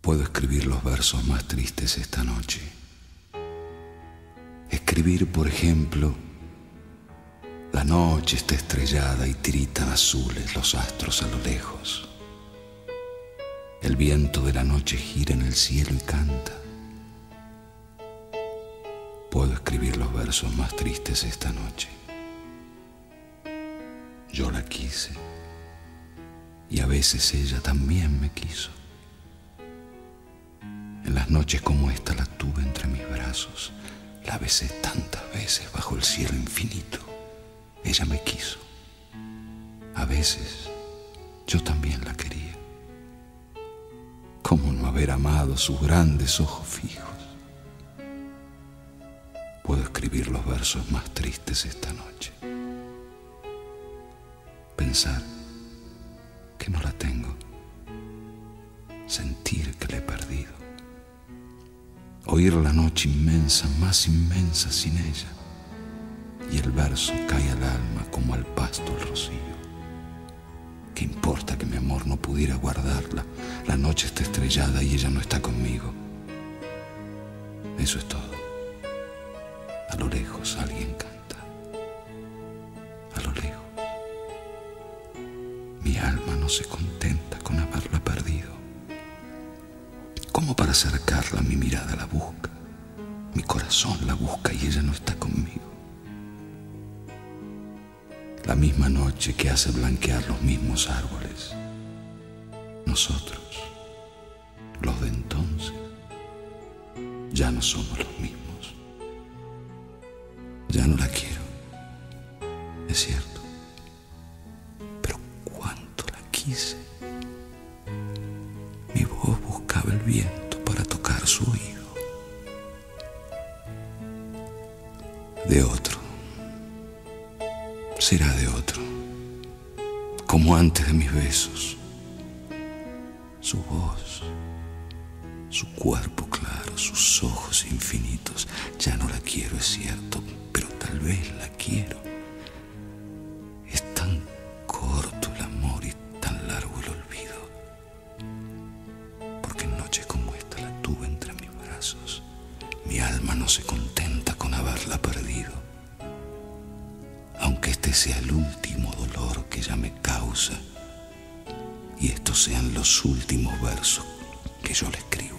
Puedo escribir los versos más tristes esta noche. Escribir, por ejemplo: la noche está estrellada y tiritan azules los astros a lo lejos. El viento de la noche gira en el cielo y canta. Puedo escribir los versos más tristes esta noche. Yo la quise, y a veces ella también me quiso. En las noches como esta la tuve entre mis brazos, la besé tantas veces bajo el cielo infinito. Ella me quiso. A veces yo también la quería. ¿Cómo no haber amado sus grandes ojos fijos? Puedo escribir los versos más tristes esta noche. Pensar que no la tengo. Sentir que la he perdido. Oír la noche inmensa, más inmensa sin ella. Y el verso cae al alma como al pasto el rocío. ¿Qué importa que mi amor no pudiera guardarla? La noche está estrellada y ella no está conmigo. Eso es todo. A lo lejos alguien canta. A lo lejos. Mi alma no se contenta con haberla perdido. ¿Cómo para acercarla mi mirada la busca? Mi corazón la busca y ella no está conmigo. La misma noche que hace blanquear los mismos árboles. Nosotros, los de entonces, ya no somos los mismos. Ya no la quiero, es cierto, pero cuánto la quise. Mi voz buscaba el viento para tocar su oído. De otro. Será de otro, como antes de mis besos. Su voz, su cuerpo claro, sus ojos infinitos. Ya no la quiero, es cierto, pero tal vez la quiero. Es tan corto el amor y tan largo el olvido. Porque en noches como esta la tuve entre mis brazos. Mi alma no se contenta con haberla perdido. Aunque este sea el último dolor que ella me causa y estos sean los últimos versos que yo le escribo.